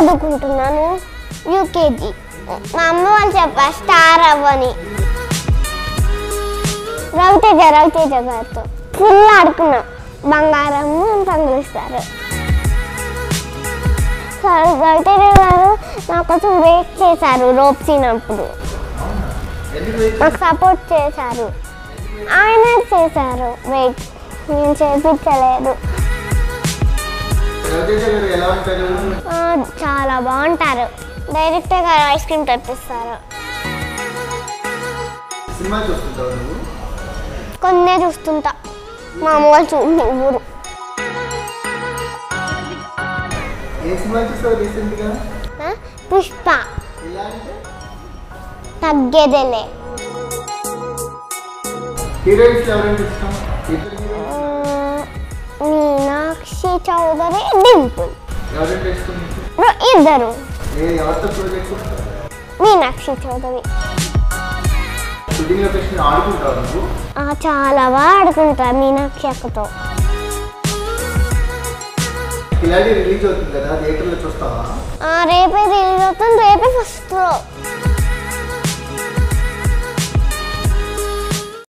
చదువుకుంటున్నాను యూకేజీ మా అమ్మ వాళ్ళు చెప్పా స్టార్ అవ్వని రవితేజ గారితో ఫుల్ ఆడుకున్నాం బంగారం పంగిస్తారు రవితేజ గారు నా కోసం వెయిట్ చేశారు రోప్ సీనప్పుడు నాకు సపోర్ట్ చేశారు ఆయన చేశారు వెయిట్ నేను చేయించలేదు చాలా బాగుంటారు డైరెక్ట్ గా ఐస్ క్రీమ్ తెప్పిస్తారు కొన్నే చూస్తుంటా మా అమ్మ వాళ్ళు చూడరు పుష్ప తగ్గేదేలే मीनाक्षी चौधरी डिंपल इधर मीनाक्षी चौधरी चाला आड़क मीनाक्षी अक् तो रेपे रिलीज रेपे फस्ट।